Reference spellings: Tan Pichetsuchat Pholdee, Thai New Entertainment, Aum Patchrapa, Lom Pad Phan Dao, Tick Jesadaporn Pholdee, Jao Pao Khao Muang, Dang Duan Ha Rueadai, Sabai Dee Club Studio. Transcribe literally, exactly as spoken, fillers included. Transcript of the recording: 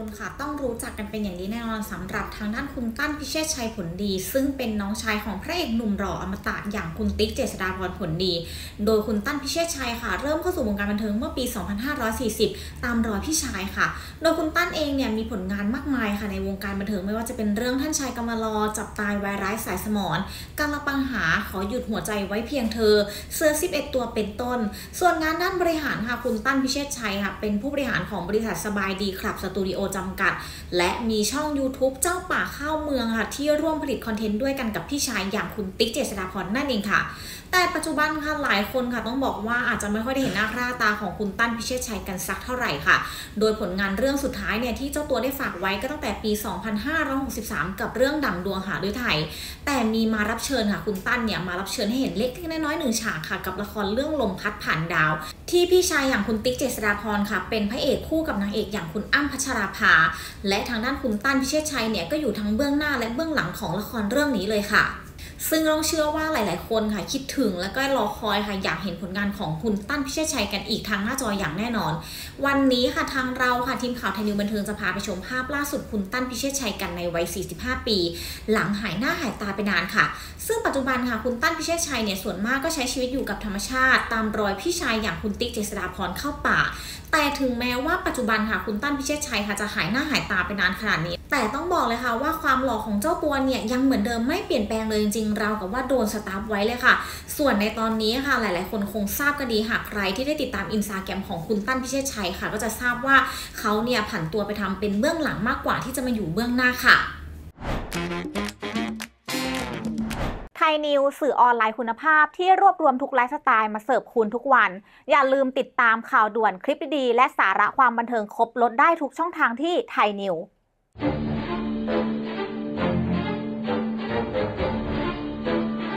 คนค่ะต้องรู้จักกันเป็นอย่างดีแน่นอนสำหรับทางด้านคุณตั้นพิเชษชัยผลดีซึ่งเป็นน้องชายของพระเอกหนุ่มหล่ออมตะอย่างคุณติ๊กเจษฎาภรณ์ผลดีโดยคุณตั้นพิเชษชัยค่ะเริ่มเข้าสู่วงการบันเทิงเมื่อปีสองพันห้าร้อยสี่สิบตามรอยพี่ชายค่ะโดยคุณตั้นเองเนี่ยมีผลงานมากมายค่ะในวงการบันเทิงไม่ว่าจะเป็นเรื่องท่านชายกำมะลอจับตายไวร้ายสายสมรกังละปังหาขอหยุดหัวใจไว้เพียงเธอเสื้อสิบเอ็ดตัวเป็นต้นส่วนงานด้านบริหารค่ะคุณตั้นพิเชษชัยค่ะเป็นผู้บริหารของบริษัทสบายดีคลับสตูดิโอจำกัดและมีช่อง ยูทูบ เจ้าป่าข้าวเมืองค่ะที่ร่วมผลิตคอนเทนต์ด้วยกันกับพี่ชายอย่างคุณติ๊กเจษฎาภรณ์นั่นเองค่ะแต่ปัจจุบันค่ะหลายคนค่ะต้องบอกว่าอาจจะไม่ค่อยได้เห็นหน้าค่าตาของคุณตั้นพิเชษชัยกันสักเท่าไหร่ค่ะโดยผลงานเรื่องสุดท้ายเนี่ยที่เจ้าตัวได้ฝากไว้ก็ตั้งแต่ปีสองพันห้าร้อยหกสิบสามกับเรื่องดั่งดวงหาฤทัยแต่มีมารับเชิญค่ะคุณตั้นเนี่ยมารับเชิญให้เห็นเล็กน้อยหนึ่งฉากค่ะกับละครเรื่องลมพัดผ่านดาวที่พี่ชายอย่างคุณติ๊กเจษฎาภรณ์ค่ะเป็นพระเอกคู่กับนางเอกอย่างคุณอ้ำพัชราภาและทางด้านคุณตั้นพิเชษชัยเนี่ยก็อยู่ทั้งเบื้องหน้าและเบื้องหลังของละครเรื่องนี้เลยค่ะซึ่งต้องเชื่อว่าหลายๆคนค่ะคิดถึงและก็รอคอยค่ะอยากเห็นผลงานของคุณตั้นพิเชษชัยกันอีกทางหน้าจออย่างแน่นอนวันนี้ค่ะทางเราค่ะทีมข่าวไทยนิวบันเทิงจะพาไปชมภาพล่าสุดคุณตั้นพิเชษชัยกันในวัยสี่สิบห้าปีหลังหายหน้าหายตาไปนานค่ะซึ่งปัจจุบันค่ะคุณตั้นพิเชษชัยเนี่ยส่วนมากก็ใช้ชีวิตอยู่กับธรรมชาติตามรอยพี่ชายอย่างคุณติ๊กเจษฎาภรณ์เข้าป่าแต่ถึงแม้ว่าปัจจุบันค่ะคุณตั้นพิเชษชัยค่ะจะหายหน้าหายตาไปนานขนาดนี้แต่ต้องบอกเลยค่ะว่าความหล่อของเจ้าตัวเนี่ยยังเหมือนเดิมไม่เปลี่ยนแปลงเลยจริงๆเรากับว่าโดนสตาร์ฟไว้เลยค่ะส่วนในตอนนี้ค่ะหลายๆคนคงทราบกันดีหากใครที่ได้ติดตามอินสตาแกรมของคุณตั้นพิเชษชัยค่ะก็จะทราบว่าเขาเนี่ยผันตัวไปทำเป็นเบื้องหลังมากกว่าที่จะมาอยู่เบื้องหน้าค่ะไทยนิวสื่อออนไลน์คุณภาพที่รวบรวมทุกไลฟ์สไตล์มาเสิร์ฟคุณทุกวันอย่าลืมติดตามข่าวด่วนคลิปดีๆและสาระความบันเทิงครบลดได้ทุกช่องทางที่ไทยนิว